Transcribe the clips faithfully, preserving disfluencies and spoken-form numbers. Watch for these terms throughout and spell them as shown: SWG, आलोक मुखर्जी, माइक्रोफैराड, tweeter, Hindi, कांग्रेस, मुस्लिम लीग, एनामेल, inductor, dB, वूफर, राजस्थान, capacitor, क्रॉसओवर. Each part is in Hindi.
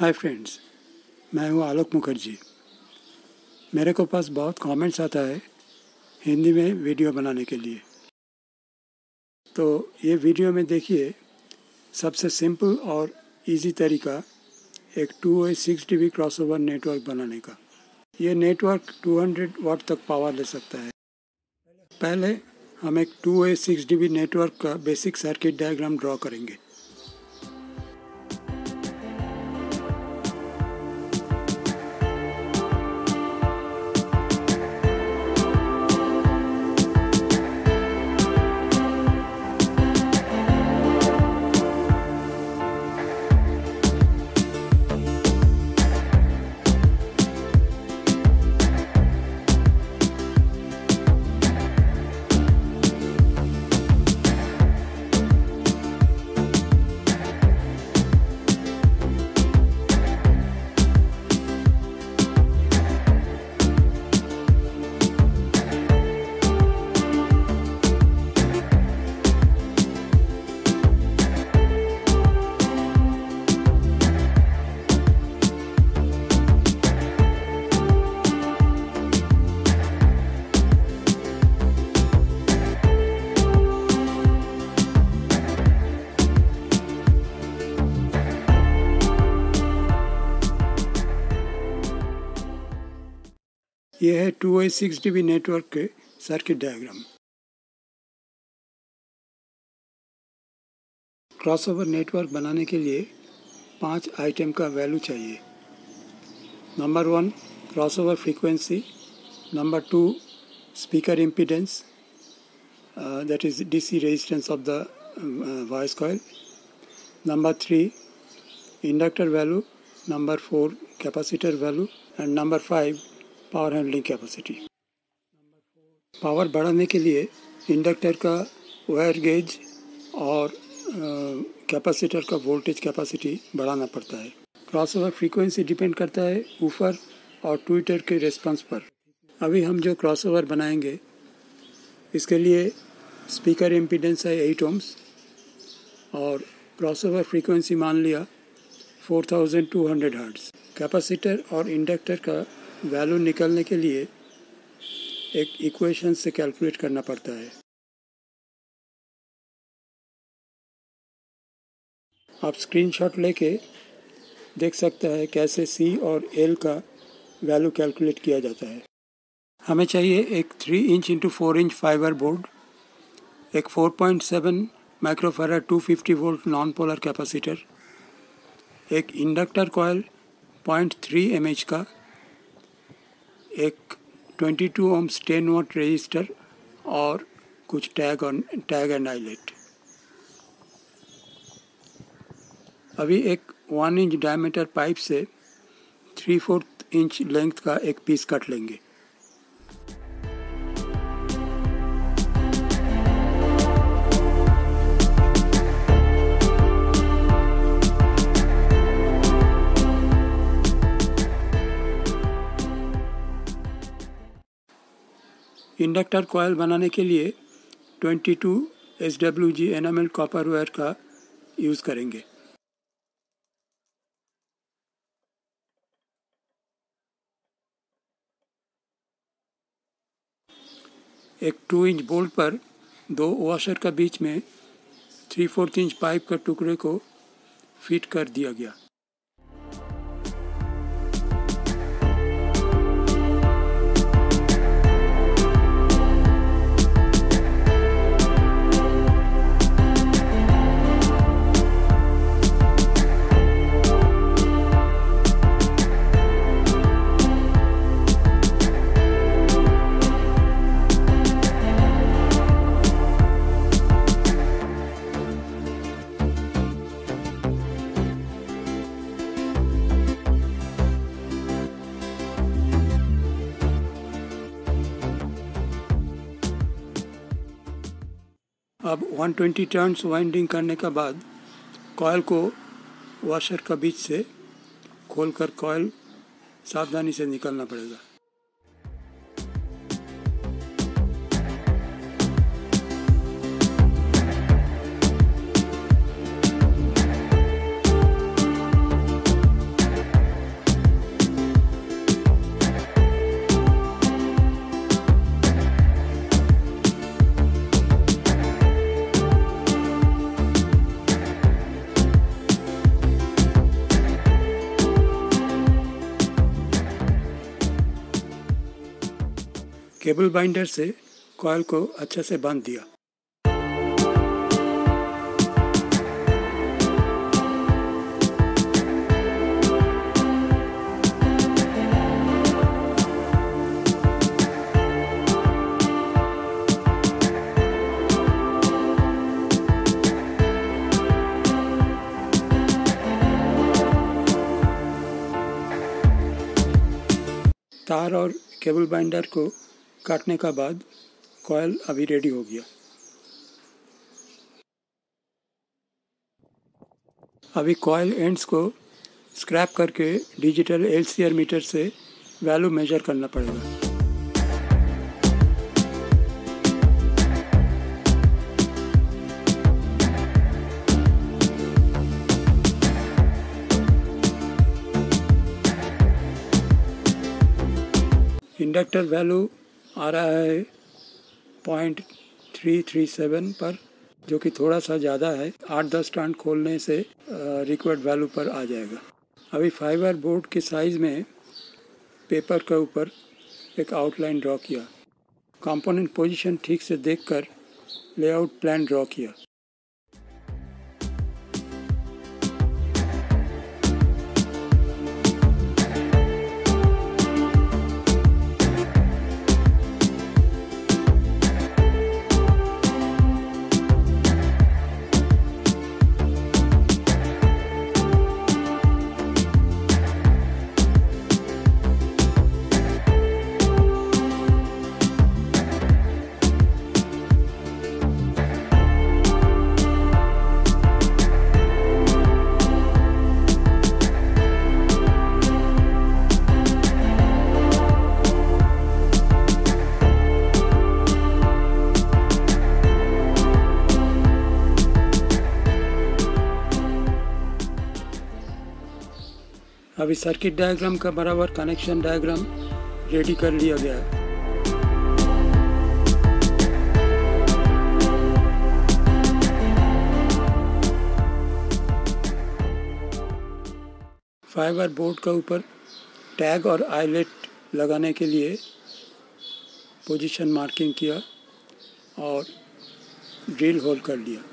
हाय फ्रेंड्स, मैं हूँ आलोक मुखर्जी। मेरे को पास बहुत कमेंट्स आता है हिंदी में वीडियो बनाने के लिए, तो ये वीडियो में देखिए सबसे सिंपल और इजी तरीका एक टू ओ six D B क्रॉसओवर network बनाने का। ये नेटवर्क टू हंड्रेड वाट तक पावर ले सकता है। पहले हम एक टू ओ सिक्स डी बी नेटवर्क का बेसिक सर्किट डायग्राम ड्रॉ करेंगे। यह है टू ओ सिक्स डी बी नेटवर्क के सर्किट डायग्राम। क्रॉसओवर नेटवर्क बनाने के लिए पांच आइटम का वैल्यू चाहिए। Number one क्रॉसओवर frequency, number two speaker impedance, that is DC resistance of the voice coil, number three inductor value, number four capacitor value and number five power handling capacity. Power बढ़ाने के लिए इंडक्टर का वायर गेज और कैपेसिटर का वोल्टेज कैपेसिटी बढ़ाना पड़ता है। क्रॉसओवर फ्रीक्वेंसी डिपेंड करता है ऊपर और ट्विटर के रेस्पॉन्स पर। अभी हम जो क्रॉसओवर बनाएंगे इसके लिए स्पीकर इम्पीडेंस है एट ओम्स और क्रॉसओवर फ्रीक्वेंसी मान लिया four thousand two hundred hertz. Capacitor और इंडक्टर का वैल्यू निकालने के लिए एक इक्वेशन से कैलकुलेट करना पड़ता है। आप स्क्रीनशॉट लेके देख सकता है कैसे सी और एल का वैल्यू कैलकुलेट किया जाता है। हमें चाहिए एक three inch into four inch fibre board, एक four point seven माइक्रोफैराड two fifty volt non polar capacitor, एक inductor coil point three M H का, एक twenty two ohms ten watt resistor और कुछ टैग और टैग एंड आईलेट। अभी एक वन इंच डायमीटर पाइप से थ्री फोर्थ इंच लेंथ का एक पीस कट लेंगे। इंडक्टर कॉयल बनाने के लिए ट्वेंटी टू एस डब्ल्यू जी एनामेल कॉपर वायर का यूज़ करेंगे। एक टू इंच बोल्ट पर दो वॉशर का बीच में थ्री फोर्थ इंच पाइप का टुकड़े को फिट कर दिया गया। अब वन ट्वेंटी टर्न्स वाइंडिंग करने के बाद कॉयल को वॉशर का बीच से खोलकर कॉयल सावधानी से निकालना पड़ेगा। केबल बाइंडर से कॉइल को अच्छे से बांध दिया। तार और केबल बाइंडर को काटने का बाद कॉइल अभी रेडी हो गया। अभी कॉइल एंड्स को स्क्रैप करके digital L C R meter से वैल्यू मेजर करना पड़ेगा। इंडक्टर वैल्यू आ रहा है पॉइंट थ्री थ्री सेवन पर, जो कि थोड़ा सा ज़्यादा है। आठ दस टर्न खोलने से रिक्वायर्ड वैल्यू पर आ जाएगा। अभी फाइबर बोर्ड के साइज़ में पेपर के ऊपर एक आउटलाइन ड्रॉ किया। कंपोनेंट पोजीशन ठीक से देखकर लेआउट प्लान ड्रॉ किया। अभी सर्किट डायग्राम का बराबर कनेक्शन डायग्राम रेडी कर लिया गया है। फाइबर बोर्ड के ऊपर टैग और आईलेट लगाने के लिए पोजीशन मार्किंग किया और ड्रिल होल कर लिया।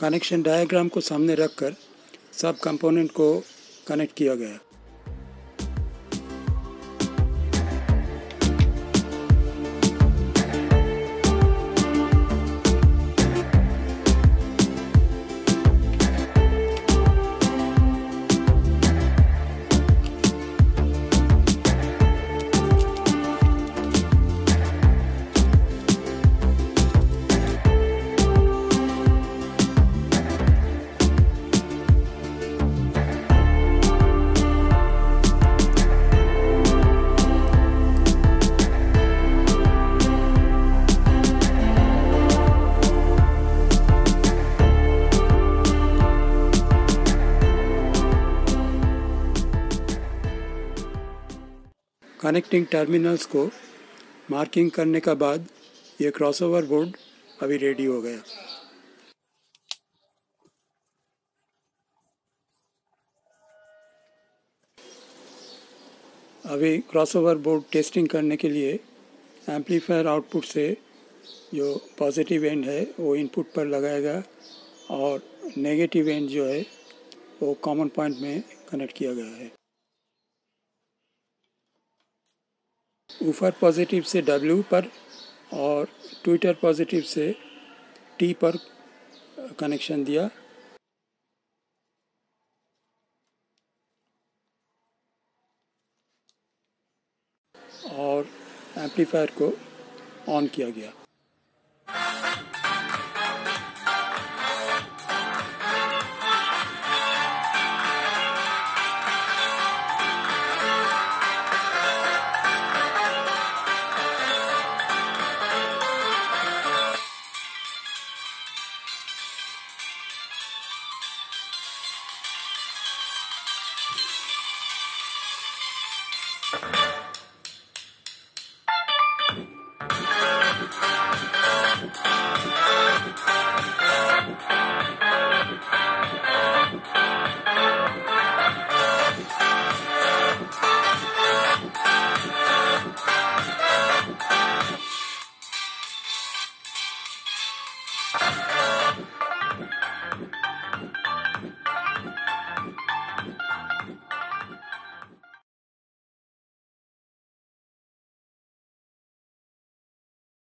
कनेक्शन डायग्राम को सामने रखकर सब कंपोनेंट को कनेक्ट किया गया। कनेक्टिंग टर्मिनल्स को मार्किंग करने का बाद ये क्रॉसओवर बोर्ड अभी रेडी हो गया। अभी क्रॉसओवर बोर्ड टेस्टिंग करने के लिए एम्पलीफायर आउटपुट से जो पॉजिटिव एंड है वो इनपुट पर लगाएगा और नेगेटिव एंड जो है वो कॉमन पॉइंट में कनेक्ट किया गया है। वूफर पॉजिटिव से डब्ल्यू पर और ट्विटर पॉजिटिव से टी पर कनेक्शन दिया। और एम्पलीफायर को ऑन किया गया।